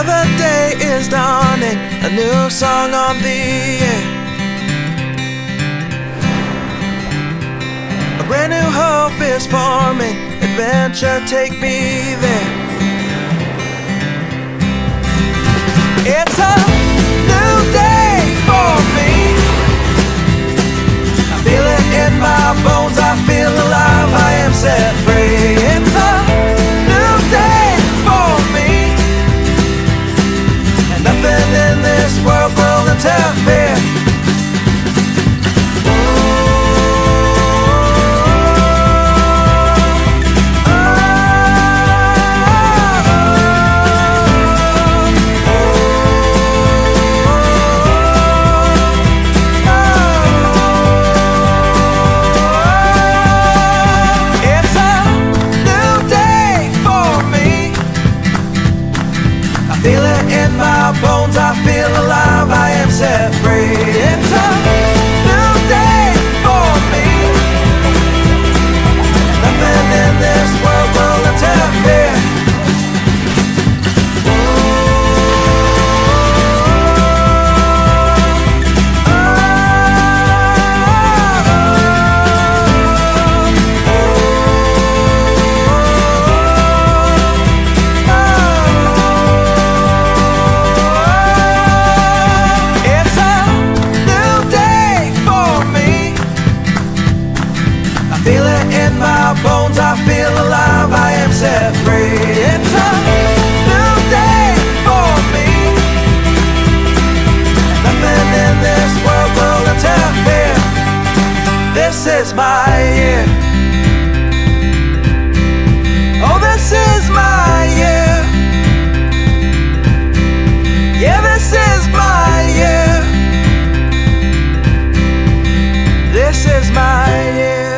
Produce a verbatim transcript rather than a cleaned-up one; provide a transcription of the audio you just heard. another day is dawning, a new song on the air, a brand new hope is forming. Adventure, take me there. It's a new day for me. I feel it in my bones, I feel alive, I am set free. It's a new day for me, and nothing in this world will interfere. Bones, I feel alive, I am set free. It's a new day for me. Nothing in this world will interfere. Bones, I feel alive, I am set free. It's a new day for me. Nothing in this world will interfere. This is my year. Oh, this is my year. Yeah, this is my year. This is my year.